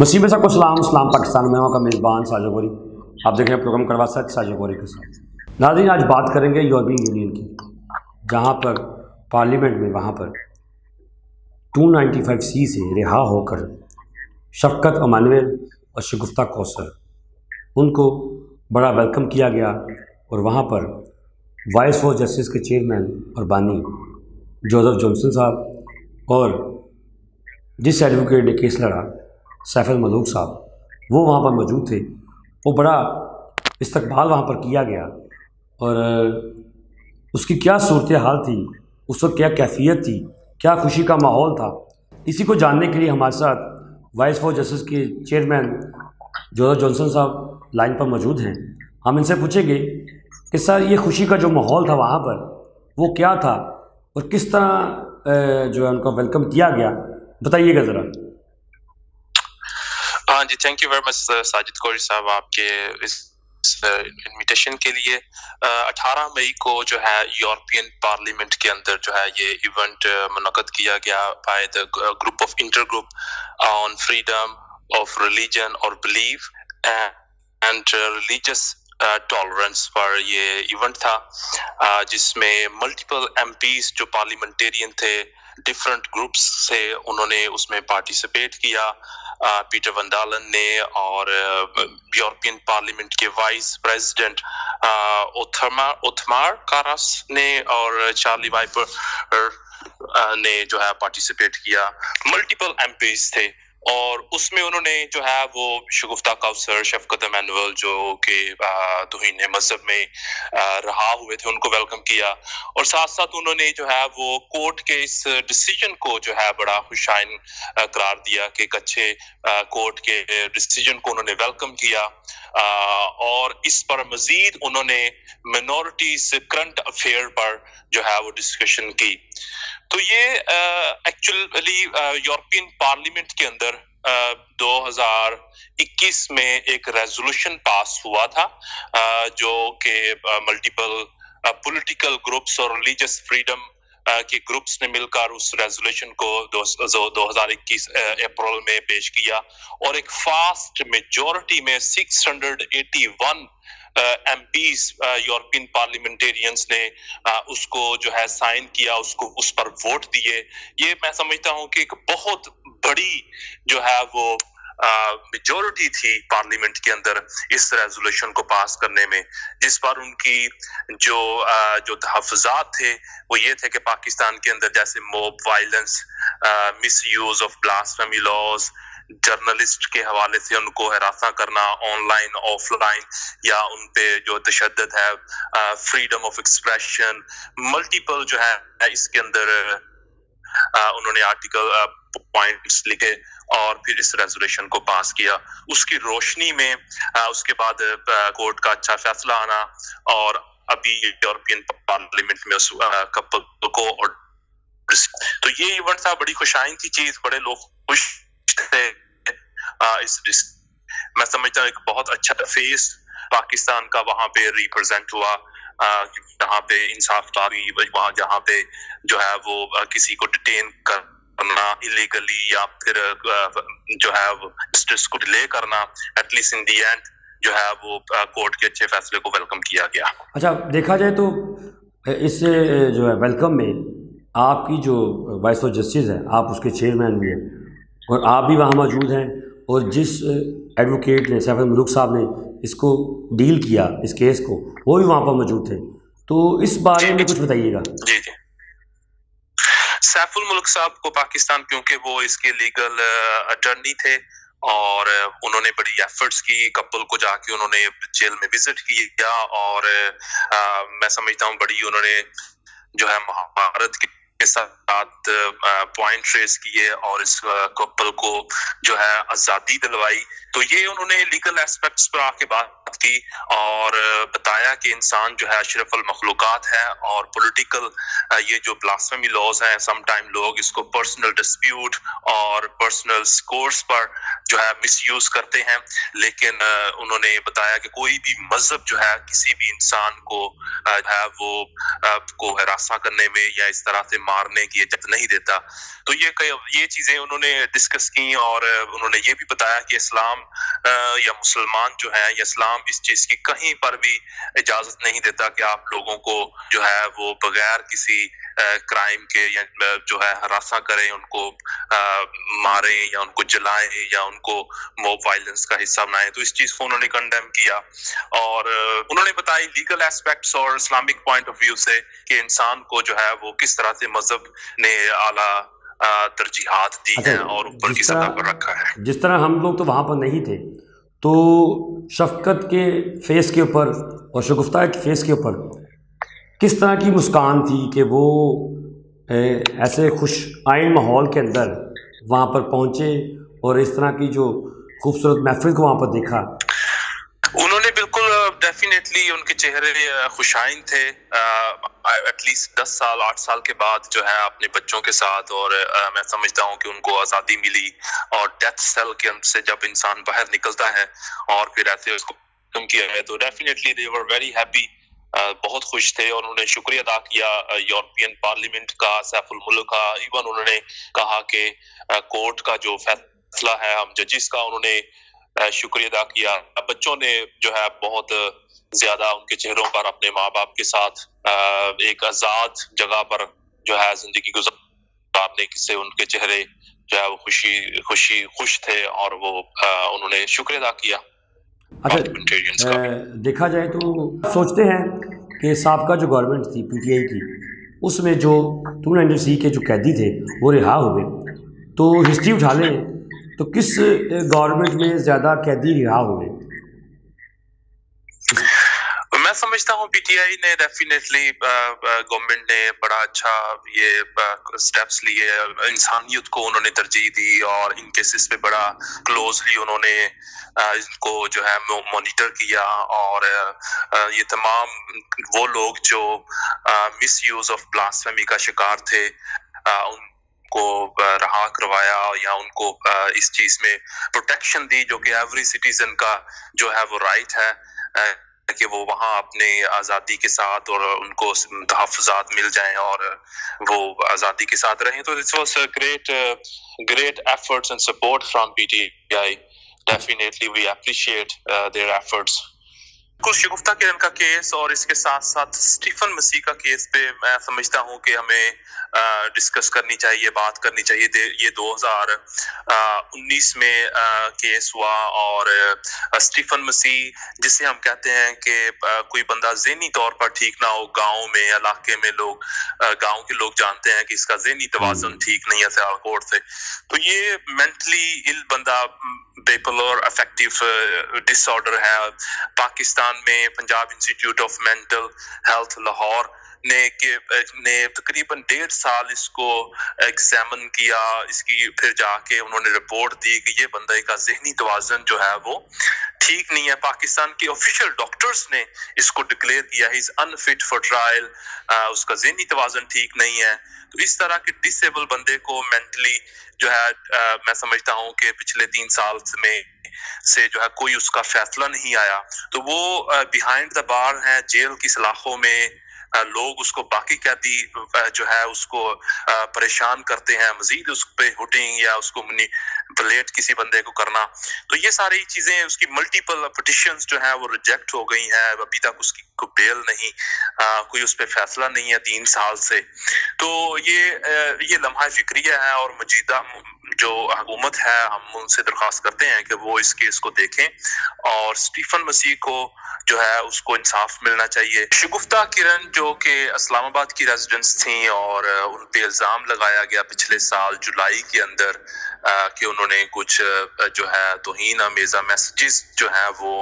मुसीबत सबको सलाम पाकिस्तान में का मेज़बान साजिद गोरी। आप देख रहे हैं प्रोग्राम करवा सक साजिद गोरी के साथ। नाज़रीन, आज बात करेंगे यूरोपियन यूनियन की, जहाँ पर पार्लियामेंट में वहाँ पर 295C से रिहा होकर शफकत इमानुएल और शगुफ्ता कौसर, उनको बड़ा वेलकम किया गया और वहाँ पर वॉइस फॉर जस्टिस के चेयरमैन और बानी जोसेफ जॉनसन साहब और जिस एडवोकेट ने केस लड़ा सैफुल मलूक साहब, वो वहाँ पर मौजूद थे। वो बड़ा इस्तकबाल वहाँ पर किया गया और उसकी क्या सूरत हाल थी उस वक्त, क्या कैफियत थी, क्या खुशी का माहौल था, इसी को जानने के लिए हमारे साथ वॉइस फॉर जस्टिस के चेयरमैन जोसेफ जॉनसन साहब लाइन पर मौजूद हैं। हम इनसे पूछेंगे कि सर, ये खुशी का जो माहौल था वहाँ पर वो क्या था और किस तरह जो है उनका वेलकम किया गया, बताइएगा ज़रा। हाँ जी, thank you very much Sajid Ghauri साहब आपके इस इन्विटेशन के लिए। 18 मई को जो है यूरोपियन पार्लियामेंट के अंदर जो है ये इवेंट मुनक़द किया गया by the group of inter group on freedom of religion और बिलीफ एंड रिलीजियस टॉलरेंस पर ये इवेंट था, जिसमें मल्टीपल एमपीज जो पार्लियामेंटेरियन थे डिफरेंट ग्रुप्स से, उन्होंने उसमें पार्टिसिपेट किया। पीटर वंडालन ने और यूरोपियन पार्लियामेंट के वाइस प्रेसिडेंट ओथमार कारास ने और चार्ली वाइमर ने जो है पार्टिसिपेट किया। मल्टीपल एमपीज थे और उसमें उन्होंने जो है वो शगुफ्ता कौसर शफकत इमैनुअल जो के दोहीने मजहब में रहा हुए थे, उनको वेलकम किया और साथ साथ उन्होंने जो है वो कोर्ट के इस डिसीजन को जो है बड़ा खुशाइन करार दिया कि एक अच्छे कोर्ट के डिसीजन को उन्होंने वेलकम किया। और इस पर मजीद उन्होंने मिनोरिटीज करंट अफेयर पर जो है वो डिस्कशन की। तो ये एक्चुअली यूरोपियन पार्लियामेंट के अंदर 2021 में एक रेजोल्यूशन पास हुआ था जो कि मल्टीपल पॉलिटिकल ग्रुप्स और रिलीजियस फ्रीडम के ग्रुप्स ने मिलकर उस रेजोल्यूशन को 2021 अप्रैल में पेश किया और एक फास्ट मेजोरिटी में 681 एमपीज यूरोपियन पार्लियामेंटेरियंस ने उसको जो है साइन किया, उसको उस पर वोट दिए। ये मैं समझता हूँ कि एक बहुत बड़ी जो है वो मेजोरिटी थी पार्लियामेंट के अंदर इस रेजोल्यूशन को पास करने में, जिस पर उनकी जो तहफ़्फ़ुज़ात थे वो ये थे कि पाकिस्तान के अंदर जैसे mob violence, misuse of blasphemy laws, journalist के हवाले से उनको हरासा करना ऑनलाइन ऑफलाइन, या उन पे जो तशद्दद है, फ्रीडम ऑफ एक्सप्रेशन, मल्टीपल जो है इसके अंदर उन्होंने आर्टिकल पॉइंट्स लिखे और फिर इस रेजोल्यूशन को पास किया। उसकी रोशनी में उसके बाद कोर्ट का अच्छा फैसला आना और अभी यूरोपियन पार्लियामेंट में उस कपल को, और तो ये इवेंट था, बड़ी खुशाइन की चीज, बड़े लोग खुश थे। मैं समझता हूँ एक बहुत अच्छा फेस पाकिस्तान का वहां पे रिप्रेजेंट हुआ, जहाँ पे इंसाफ तारी, वहाँ जहाँ पे जो है वो किसी को डिटेन करना इलीगली या फिर जो है वो जस्टिस को डिले करना, एटलीस्ट इन दी एंड जो है वो कोर्ट के अच्छे फैसले को वेलकम किया गया। अच्छा, देखा जाए तो इस जो है वेलकम में आपकी जो वॉइस ऑफ जस्टिस है, आप उसके चेयरमैन भी हैं और आप भी वहाँ मौजूद हैं, और जिस एडवोकेट ने सैफुल मलूक साहब ने इसको डील किया इस केस को, वो भी वहाँ पर मौजूद थे, तो इस बारे में कुछ बताइएगा। जी जी, सैफुल मलूक साहब को पाकिस्तान, क्योंकि वो इसके लीगल अटर्नी थे और उन्होंने बड़ी एफर्ट्स की, कपल को जाके उन्होंने जेल में विजिट किया और मैं समझता हूँ बड़ी उन्होंने जो है महाभारत की साथ पॉइंट रेस किए और इस कपल को जो है आजादी दिलवाई। तो ये उन्होंने लीगल एस्पेक्ट्स पर आके बात बात की और बताया कि इंसान जो है अशरफुल मखलूकात है और पॉलिटिकल ये जो ब्लास्फेमी लॉज हैं समटाइम लोग इसको पर्सनल डिस्प्यूट और पर्सनल स्कोर्स पर जो है मिसयूज करते हैं, लेकिन उन्होंने बताया कि कोई भी मजहब जो है किसी भी इंसान को है वो को हरासा करने में या इस तरह से मारने की इजाजत नहीं देता। तो ये चीजें उन्होंने डिस्कस की और उन्होंने ये भी बताया कि इस्लाम या मुसलमान जो है या इस्लाम इस चीज की कहीं पर भी इजाजत नहीं देता कि आप लोगों को जो है वो बगैर किसी क्राइम के या जो है हरासा करें, उनको मारें या उनको जलाएं या उनको मॉब वायलेंस का हिस्सा बनाएं। तो इस चीज को उन्होंने कंडेम किया और उन्होंने बताई लीगल एस्पेक्ट्स और इस्लामिक पॉइंट ऑफ व्यू से कि इंसान को जो है वो किस तरह से मजहब ने आला तरजीहात दी है और ऊपर की सतह पर रखा है। जिस तरह हम लोग तो वहाँ पर नहीं थे, तो शफकत के फेस के ऊपर और शगुफ्ता के फेस के ऊपर किस तरह की मुस्कान थी कि वो ऐसे खुश आइन माहौल के अंदर वहाँ पर पहुँचे और इस तरह की जो खूबसूरत महफिल को वहाँ पर देखा। उन्होंने बिल्कुल डेफिनेटली उनके चेहरे खुशाइन थे। एटलीस्ट 10 साल 8 साल के बाद जो है अपने बच्चों के साथ और मैं समझता हूँ कि उनको आज़ादी मिली और डेथ सेल के अंदर से जब इंसान बाहर निकलता है और फिर ऐसे उसको खत्म किया है तो definitely they were very happy, बहुत खुश थे और उन्होंने शुक्रिया अदा किया यूरोपियन पार्लियामेंट का, सैफुल मुल्क का। इवन उन्होंने कहा कि कोर्ट का जो फैसला है हम जजिस का उन्होंने शुक्रिया अदा किया। बच्चों ने जो है बहुत ज्यादा उनके चेहरों पर अपने माँ बाप के साथ एक आजाद जगह पर जो है जिंदगी गुजारने से उनके चेहरे जो है वो खुश थे और वो उन्होंने शुक्रिया अदा किया। अच्छा, देखा जाए तो सोचते हैं कि साबका जो गवर्नमेंट थी पीटीआई की उसमें जो 290C के जो कैदी थे वो रिहा हुए, तो हिस्ट्री उठा लें तो किस गवर्नमेंट में ज़्यादा कैदी रिहा हुए? मैं समझता हूँ पीटीआई ने डेफिनेटली गवर्नमेंट ने बड़ा अच्छा ये स्टेप्स लिए, इंसानियत को उन्होंने तरजीह दी और इन केसेस पे बड़ा क्लोजली उन्होंने इनको जो है मॉनिटर किया और ये तमाम वो लोग जो मिसयूज ऑफ ब्लास्फेमी का शिकार थे को रहा करवाया या उनको इस चीज में प्रोटेक्शन दी जो कि एवरी सिटीजन का जो है वो राइट है कि वो वहाँ अपने आज़ादी के साथ और उनको तहफ़्फ़ुज़ात मिल जाएं और वो आज़ादी के साथ रहें। तो it's was great efforts and support from PTI, definitely we appreciate their efforts. कुछ शगुफ्ता किरण का केस और इसके साथ साथ स्टीफन मसीह का केस पे मैं समझता हूँ कि हमें डिस्कस करनी चाहिए, बात करनी चाहिए। ये 2019 में केस हुआ और स्टीफन मसीह जिसे हम कहते हैं कि कोई बंदा ज़हनी तौर पर ठीक ना हो, गांव में इलाके में लोग गांव के लोग जानते हैं कि इसका ज़हनी तवाज़ुन ठीक नहीं है सियालकोट से, तो ये मेंटली इल बंदा बिपोलर अफेक्टिव डिसऑर्डर है। पाकिस्तान में Punjab institute of mental health Lahore ने तकरीबन 1.5 साल इसको एग्जामिन किया, इसकी फिर जाके उन्होंने रिपोर्ट दी कि ये बंदे का ज़हनी तवाज़ुन जो है वो ठीक नहीं है। पाकिस्तान के ऑफिशियल डॉक्टर्स ने इसको डिक्लेयर किया he is unfit for trial, उसका ज़हनी तवाज़ुन ठीक नहीं है। तो इस तरह के डिसेबल बंदे को मेंटली जो है मैं समझता हूँ कि पिछले 3 साल में से जो है कोई उसका फैसला नहीं आया, तो वो बिहाइंड द बार है जेल की सलाखों में। लोग उसको बाकी कैदी जो है उसको परेशान करते हैं, मजीद उस पे हुटिंग या उसको मैनिपुलेट किसी बंदे को करना। तो ये सारी चीजें उसकी मल्टीपल पिटिशंस जो है वो रिजेक्ट हो गई हैं, अभी तक उसकी कोई बेल नहीं, कोई उस पे फैसला नहीं है 3 साल से। तो ये लम्हा फिक्रिया है और मौजूदा जो हुकूमत है हम उनसे दरख्वास्त करते हैं कि वो इस केस को देखें और स्टीफन मसीह को जो है उसको इंसाफ मिलना चाहिए। शगुफ्ता किरण जो कि इस्लामाबाद की रेजिडेंस थी और उन पे इल्ज़ाम लगाया गया पिछले साल जुलाई के अंदर कि उन्होंने कुछ जो है तौहीन अमेज़ा मैसेजेस जो है वो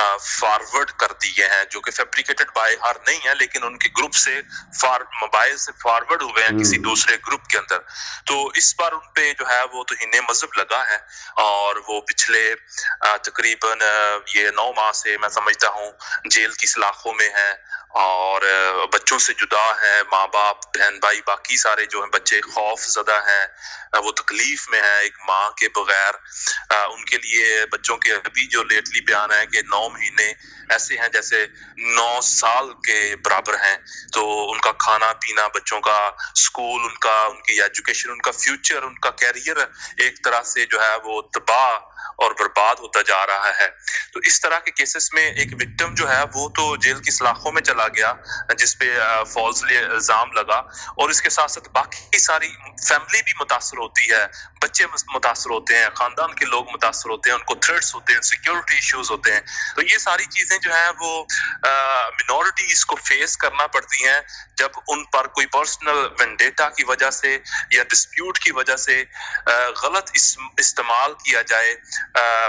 फॉरवर्ड कर दिए हैं जो कि फैब्रिकेटेड बाय हर नहीं है, लेकिन उनके ग्रुप से मोबाइल से फॉरवर्ड हुए हैं किसी दूसरे ग्रुप के अंदर। तो इस पर उन पे जो है है वो तोहिन मजहब लगा है और वो पिछले तकरीबन ये 9 माह से मैं समझता हूँ जेल की सलाखों में है और बच्चों से जुदा है, माँ बाप, बहन भाई, बाकी सारे जो हैं बच्चे खौफ ज़दा हैं, वो तकलीफ में है एक माँ के बगैर। उनके लिए बच्चों के अभी जो लेटली बयान है कि 9 महीने ऐसे हैं जैसे 9 साल के बराबर हैं। तो उनका खाना पीना, बच्चों का स्कूल, उनका उनकी एजुकेशन, उनका फ्यूचर, उनका कैरियर एक तरह से जो है वो तबाह और बर्बाद होता जा रहा है। तो इस तरह के केसेस में एक विक्टिम जो है वो तो जेल की सलाखों में चला गया जिसपे फॉल्सली इल्जाम लगा और इसके साथ साथ बाकी सारी फैमिली भी मुतासर होती है, बच्चे मुतासर होते हैं, खानदान के लोग मुतासर होते हैं, उनको थ्रेट्स होते हैं, सिक्योरिटी इश्यूज होते हैं। तो ये सारी चीजें जो है वो मिनॉरिटीज को फेस करना पड़ती हैं जब उन पर कोई पर्सनल वेंडेटा की वजह से या डिस्प्यूट की वजह से गलत इस्तेमाल किया जाए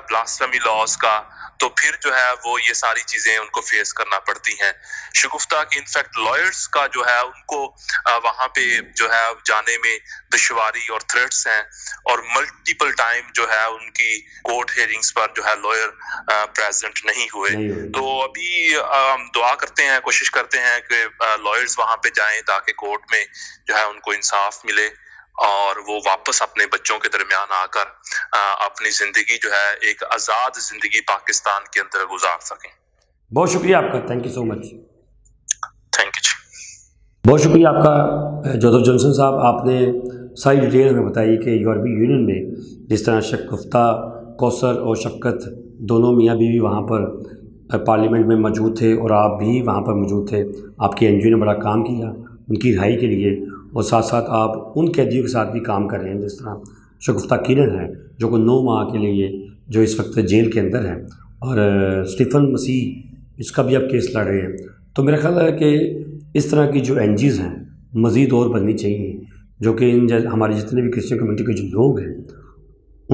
ब्लास्फेमी लॉज का, तो फिर जो है वो ये सारी चीजें उनको फेस करना पड़ती हैं। शगुफ्ता के इनफैक्ट लॉयर्स का जो है उनको वहां पे जो है जाने में दुश्वारी और थ्रेट्स हैं और मल्टीपल टाइम जो है उनकी कोर्ट हेयरिंग्स पर जो है लॉयर प्रेजेंट नहीं हुए। तो अभी दुआ करते हैं, कोशिश करते हैं कि लॉयर्स वहां पे जाएं ताकि कोर्ट में जो है उनको इंसाफ मिले और वो वापस अपने बच्चों के दरमियान आकर अपनी जिंदगी जो है एक आज़ाद जिंदगी पाकिस्तान के अंदर गुजार सकें। बहुत शुक्रिया आपका, thank you so much. Thank you जी, बहुत शुक्रिया आपका जोसेफ जॉनसन साहब। आपने सारी डिटेल हमें बताई कि यूरोपीय यूनियन में जिस तरह शगुफ्ता कौसर और शफकत दोनों मियाँ बीवी वहाँ पर पार्लियामेंट में मौजूद थे और आप भी वहाँ पर मौजूद थे, आपके NGO ने बड़ा काम किया उनकी रिहाई के लिए और साथ साथ आप उन कैदियों के साथ भी काम कर रहे हैं जिस तरह शगुफ्ता कीरन है जो को 9 माह के लिए जो इस वक्त जेल के अंदर है और स्टीफन मसीह इसका भी आप केस लड़ रहे हैं। तो मेरा ख्याल है कि इस तरह की जो NGOज़ हैं मज़ीद और बननी चाहिए जो कि इन हमारे जितने भी क्रिश्चियन कम्युनिटी के जो लोग हैं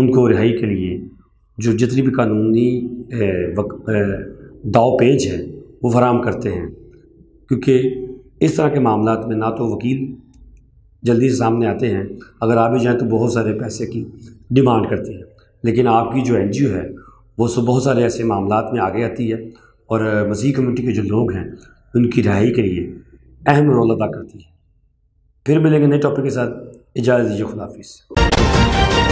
उनको रिहाई के लिए जो जितनी भी कानूनी दाव पेज है वो फराम करते हैं, क्योंकि इस तरह के मामलों में ना तो वकील जल्दी से सामने आते हैं, अगर आप भी जाएँ तो बहुत सारे पैसे की डिमांड करते हैं, लेकिन आपकी जो NGO है वो सब बहुत सारे ऐसे मामलात में आगे आती है और मसीह कम्युनिटी के जो लोग हैं उनकी रिहाई के लिए अहम रोल अदा करती है। फिर मिलेंगे नए टॉपिक के साथ, इजाज़त दीजिए, खुदा हाफ़िज़।